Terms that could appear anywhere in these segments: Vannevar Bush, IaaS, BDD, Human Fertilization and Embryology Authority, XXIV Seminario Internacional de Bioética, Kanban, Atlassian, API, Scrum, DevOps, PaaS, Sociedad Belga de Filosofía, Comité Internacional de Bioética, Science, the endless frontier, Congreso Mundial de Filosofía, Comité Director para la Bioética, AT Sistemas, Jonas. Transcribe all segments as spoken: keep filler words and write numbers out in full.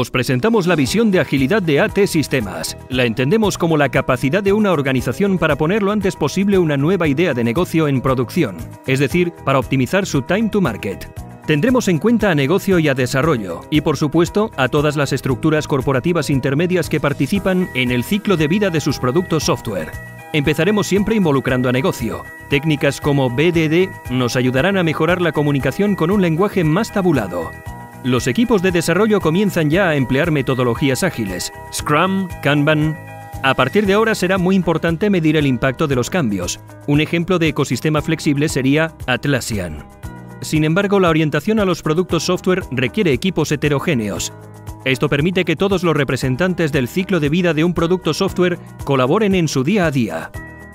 os presentamos la visión de agilidad de A T Sistemas. La entendemos como la capacidad de una organización para poner lo antes posible una nueva idea de negocio en producción, es decir, para optimizar su time to market. Tendremos en cuenta a negocio y a desarrollo, y por supuesto a todas las estructuras corporativas intermedias que participan en el ciclo de vida de sus productos software. Empezaremos siempre involucrando a negocio. Técnicas como B D D nos ayudarán a mejorar la comunicación con un lenguaje más tabulado. Los equipos de desarrollo comienzan ya a emplear metodologías ágiles, Scrum, Kanban. A partir de ahora será muy importante medir el impacto de los cambios. Un ejemplo de ecosistema flexible sería Atlassian. Sin embargo, la orientación a los productos software requiere equipos heterogéneos. Esto permite que todos los representantes del ciclo de vida de un producto software colaboren en su día a día.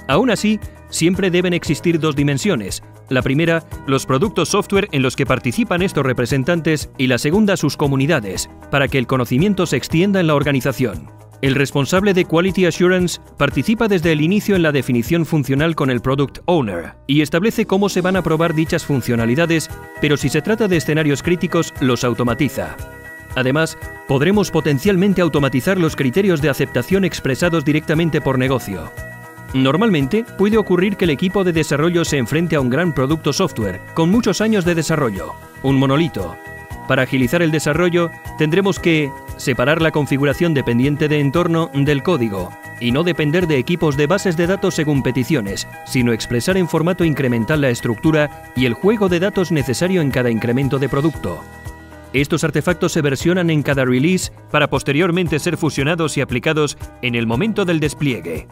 Aún así, siempre deben existir dos dimensiones. La primera, los productos software en los que participan estos representantes, y la segunda, sus comunidades, para que el conocimiento se extienda en la organización. El responsable de Quality Assurance participa desde el inicio en la definición funcional con el Product Owner y establece cómo se van a probar dichas funcionalidades, pero si se trata de escenarios críticos, los automatiza. Además, podremos potencialmente automatizar los criterios de aceptación expresados directamente por negocio. Normalmente, puede ocurrir que el equipo de desarrollo se enfrente a un gran producto software, con muchos años de desarrollo, un monolito. Para agilizar el desarrollo, tendremos que separar la configuración dependiente de entorno del código, y no depender de equipos de bases de datos según peticiones, sino expresar en formato incremental la estructura y el juego de datos necesario en cada incremento de producto. Estos artefactos se versionan en cada release para posteriormente ser fusionados y aplicados en el momento del despliegue.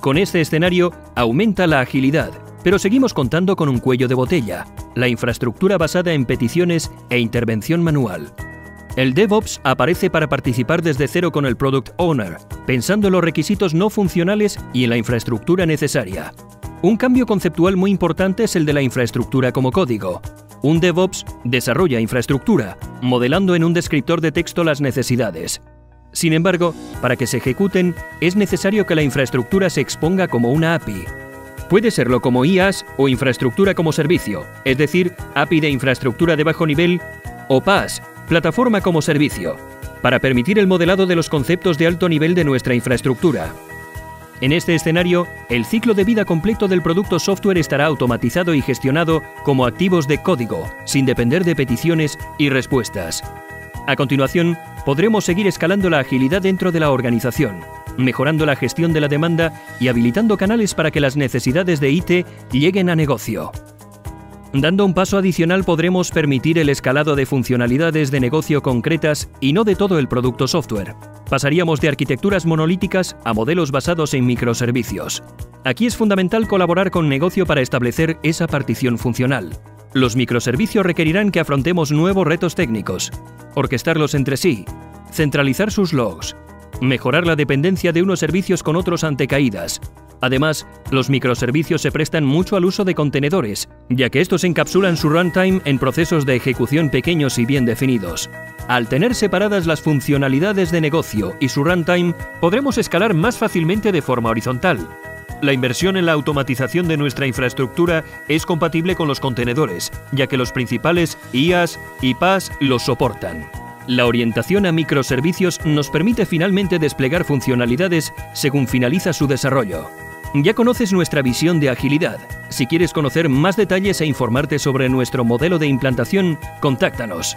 Con este escenario aumenta la agilidad, pero seguimos contando con un cuello de botella, la infraestructura basada en peticiones e intervención manual. El DevOps aparece para participar desde cero con el Product Owner, pensando en los requisitos no funcionales y en la infraestructura necesaria. Un cambio conceptual muy importante es el de la infraestructura como código. Un DevOps desarrolla infraestructura, modelando en un descriptor de texto las necesidades. Sin embargo, para que se ejecuten, es necesario que la infraestructura se exponga como una A P I. Puede serlo como IaaS o infraestructura como servicio, es decir, A P I de infraestructura de bajo nivel, o PaaS, plataforma como servicio, para permitir el modelado de los conceptos de alto nivel de nuestra infraestructura. En este escenario, el ciclo de vida completo del producto software estará automatizado y gestionado como activos de código, sin depender de peticiones y respuestas. A continuación, podremos seguir escalando la agilidad dentro de la organización, mejorando la gestión de la demanda y habilitando canales para que las necesidades de I T lleguen a negocio. Dando un paso adicional, podremos permitir el escalado de funcionalidades de negocio concretas y no de todo el producto software. Pasaríamos de arquitecturas monolíticas a modelos basados en microservicios. Aquí es fundamental colaborar con negocio para establecer esa partición funcional. Los microservicios requerirán que afrontemos nuevos retos técnicos, orquestarlos entre sí, centralizar sus logs, mejorar la dependencia de unos servicios con otros ante caídas. Además, los microservicios se prestan mucho al uso de contenedores, ya que estos encapsulan su runtime en procesos de ejecución pequeños y bien definidos. Al tener separadas las funcionalidades de negocio y su runtime, podremos escalar más fácilmente de forma horizontal. La inversión en la automatización de nuestra infraestructura es compatible con los contenedores, ya que los principales IaaS y PaaS los soportan. La orientación a microservicios nos permite finalmente desplegar funcionalidades según finaliza su desarrollo. Ya conoces nuestra visión de agilidad. Si quieres conocer más detalles e informarte sobre nuestro modelo de implantación, contáctanos.